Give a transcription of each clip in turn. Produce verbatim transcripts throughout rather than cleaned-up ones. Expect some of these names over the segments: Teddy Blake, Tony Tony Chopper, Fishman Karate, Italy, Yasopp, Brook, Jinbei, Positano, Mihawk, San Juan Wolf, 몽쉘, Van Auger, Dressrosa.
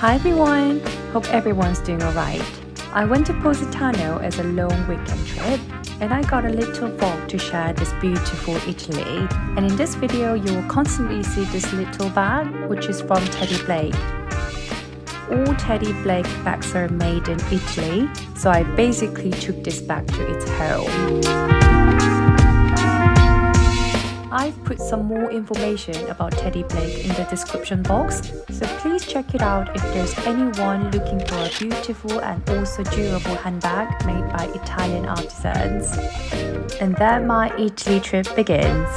Hi everyone! Hope everyone's doing alright. I went to Positano as a long weekend trip and I got a little vlog to share this beautiful Italy. And in this video you will constantly see this little bag which is from Teddy Blake. All Teddy Blake bags are made in Italy, so I basically took this bag to its home. I've put some more information about Teddy Blake in the description box, so please check it out if there's anyone looking for a beautiful and also durable handbag made by Italian artisans. And then my Italy trip begins.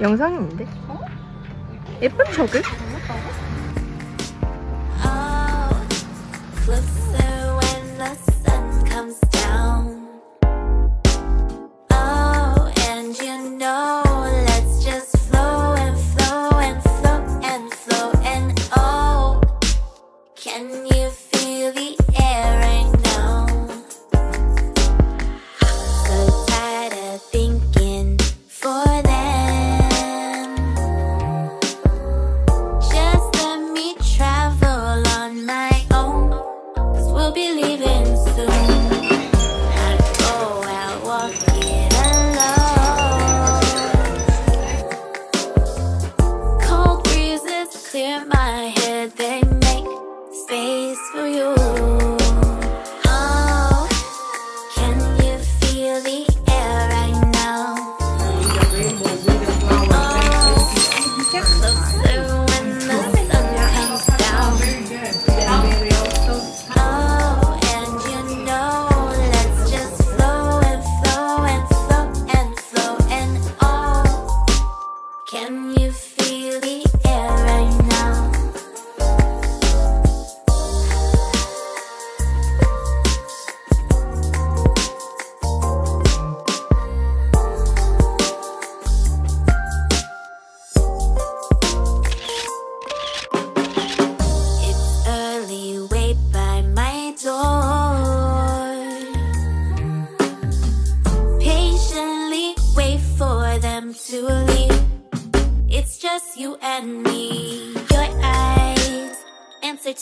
영상인데? 어? 예쁜 저글?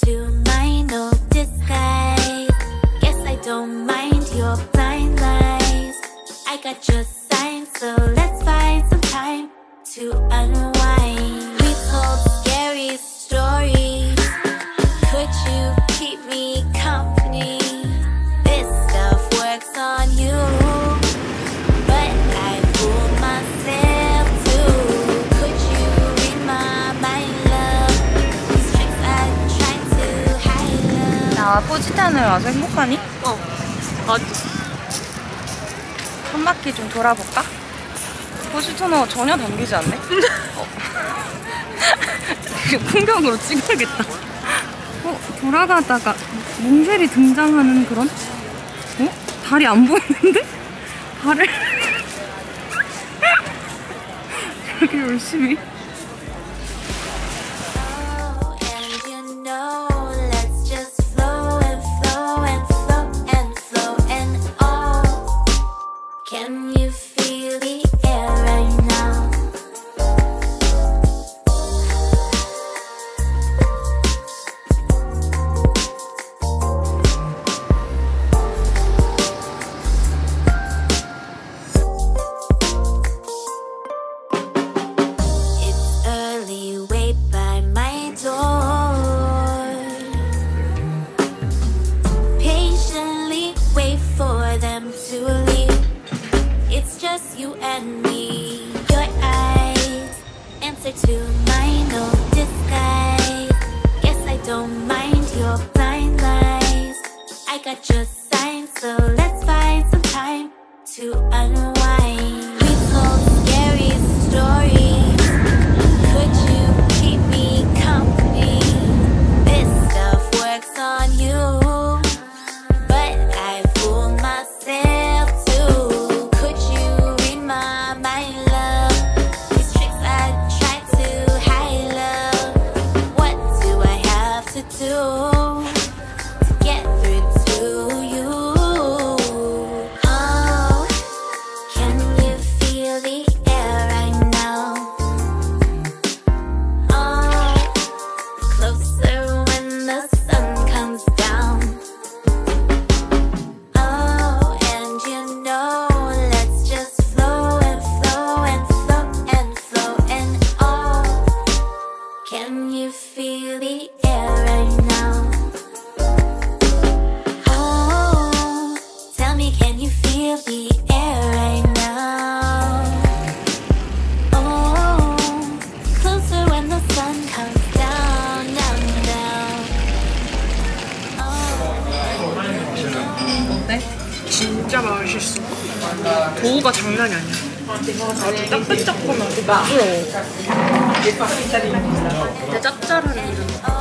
To my no disguise, guess I don't mind your blind lies. I got your sign, so let's find some time to unwind. We told scary stories, could you keep me company? This stuff works on you, but I fool myself too. Could you read my mind? 아, 포지타노에 와서 행복하니? 어. 어디? 한 바퀴 좀 돌아볼까? 포지타노 전혀 담기지 않네? 어. 풍경으로 찍어야겠다. 어, 돌아가다가 몽쉘이 등장하는 그런? 어? 다리 안 보이는데? 저렇게 열심히 to my no disguise. Guess I don't mind your blind lies. I got your sign, so let's find some time to unwind. We told scary stories. Could you keep me company? This stuff works on you, but I fool myself too. Could you read my mind? 진짜 맛있어. 도우가 장난이 아니야. 아주 따끈따끈하고 부드러워. 진짜 짭짤한.